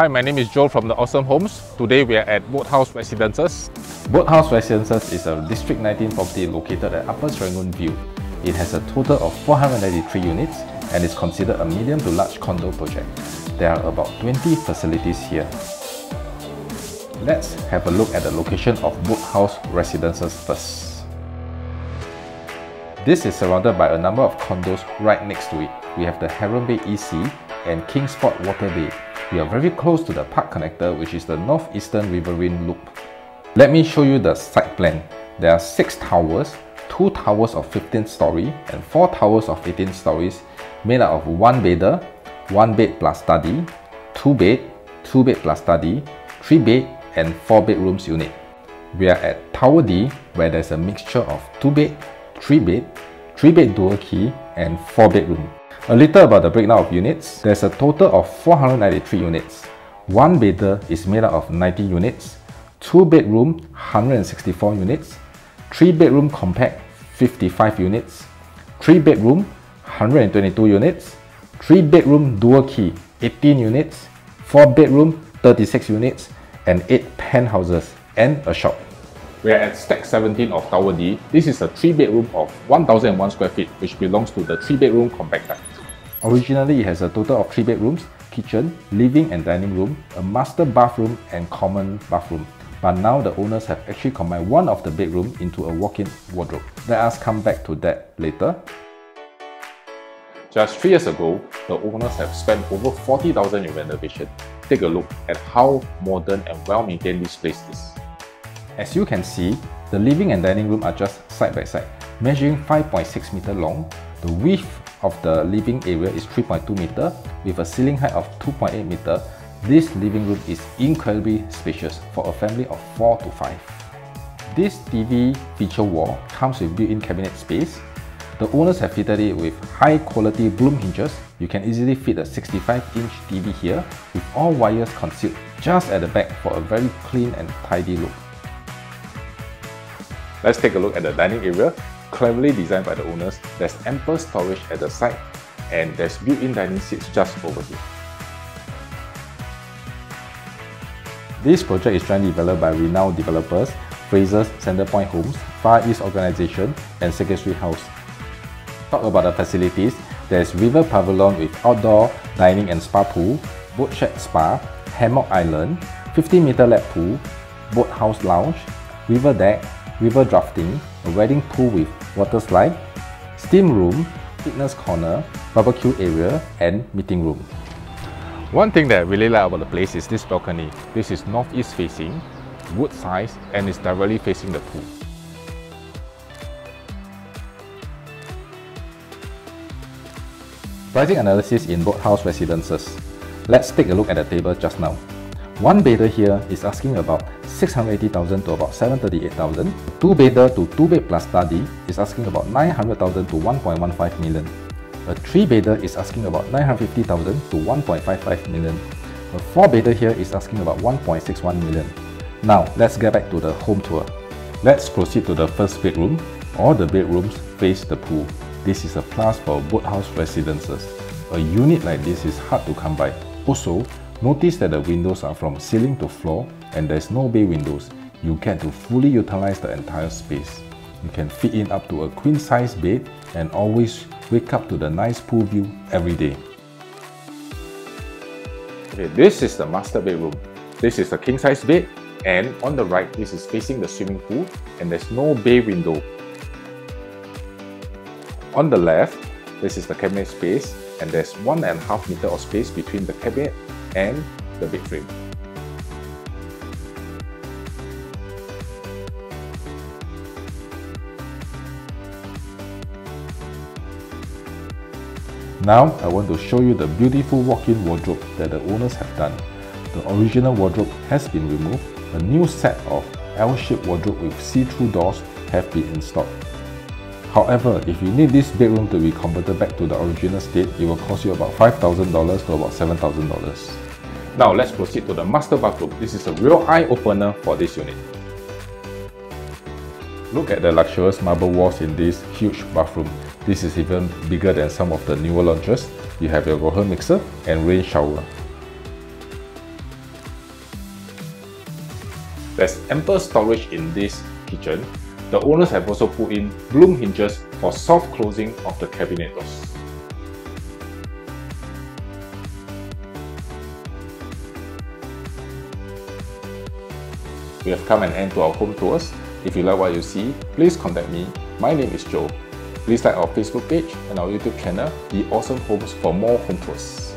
Hi, my name is Joe from The Awesome Homes. Today we are at Boathouse Residences. Boathouse Residences is a District 19 property located at Upper Serangoon View. It has a total of 493 units and is considered a medium to large condo project. There are about 20 facilities here. Let's have a look at the location of Boathouse Residences first. This is surrounded by a number of condos right next to it. We have the Heron Bay EC and Kingsport Water Bay. We are very close to the park connector, which is the northeastern riverine loop. Let me show you the site plan. There are 6 towers, 2 towers of 15 story and 4 towers of 18 stories, made up of 1 bedder, 1 bed plus study, 2 bed, 2 bed plus study, 3 bed and 4 bedrooms unit. We are at Tower D, where there's a mixture of 2 bed, 3 bed, 3 bed dual key and 4 bedroom. A little about the breakdown of units. There's a total of 493 units. 1 bedder is made up of 90 units, 2 bedroom 164 units, 3 bedroom compact 55 units, 3 bedroom 122 units, 3 bedroom dual key 18 units, 4 bedroom 36 units and 8 penthouses and a shop. We are at stack 17 of Tower D. This is a 3 bedroom of 1001 square feet, which belongs to the 3 bedroom compact type. Originally, it has a total of 3 bedrooms, kitchen, living and dining room, a master bathroom and common bathroom. But now the owners have actually combined one of the bedroom into a walk-in wardrobe. Let us come back to that later. Just 3 years ago, the owners have spent over 40,000 in renovation. Take a look at how modern and well-maintained this place is. As you can see, the living and dining room are just side by side, measuring 5.6 meters long. The width of the living area is 3.2 meters with a ceiling height of 2.8 meters. This living room is incredibly spacious for a family of 4 to 5. This TV feature wall comes with built-in cabinet space. The owners have fitted it with high-quality Blum hinges. You can easily fit a 65-inch TV here with all wires concealed just at the back for a very clean and tidy look. Let's take a look at the dining area. Cleverly designed by the owners, there's ample storage at the side and there's built-in dining seats just over here. This project is jointly developed by renowned developers Fraser's Centrepoint Homes, Far East Organization and Sengkang House. Talk about the facilities, there's River Pavilion with outdoor dining and spa pool, boat shed spa, hammock island, 50-meter lap pool, boathouse lounge, river deck, river drafting, a wedding pool with water slide, steam room, fitness corner, barbecue area and meeting room. One thing that I really like about the place is this balcony. This is northeast facing, wood size and is directly facing the pool. Pricing analysis in Boathouse Residences. Let's take a look at the table just now. One bedder here is asking about 680,000 to about 738,000. 2 bedder to 2 bed plus study is asking about 900,000 to 1.15 million. A 3 bedder is asking about 950,000 to 1.55 million. A 4 bedder here is asking about 1.61 million. Now let's get back to the home tour. Let's proceed to the first bedroom. All the bedrooms face the pool. This is a plus for Boathouse Residences. A unit like this is hard to come by. Also, notice that the windows are from ceiling to floor and there's no bay windows. You get to fully utilize the entire space. You can fit in up to a queen size bed and always wake up to the nice pool view every day. Okay, this is the master bedroom. This is a king size bed and on the right, this is facing the swimming pool and there's no bay window. On the left, this is the cabinet space and there's 1.5 meters of space between the cabinet and the bed frame. Now I want to show you the beautiful walk-in wardrobe that the owners have done. The original wardrobe has been removed. A new set of L-shaped wardrobe with see-through doors have been installed. However, if you need this bedroom to be converted back to the original state, it will cost you about $5,000 to about $7,000. Now let's proceed to the master bathroom. This is a real eye-opener for this unit. Look at the luxurious marble walls in this huge bathroom. This is even bigger than some of the newer launches. You have your Kohler mixer and rain shower. There's ample storage in this kitchen. The owners have also put in Blum hinges for soft closing of the cabinet doors. We have come an end to our home tours. If you like what you see, please contact me. My name is Joe. Please like our Facebook page and our YouTube channel, The Awesome Homes, for more home tours.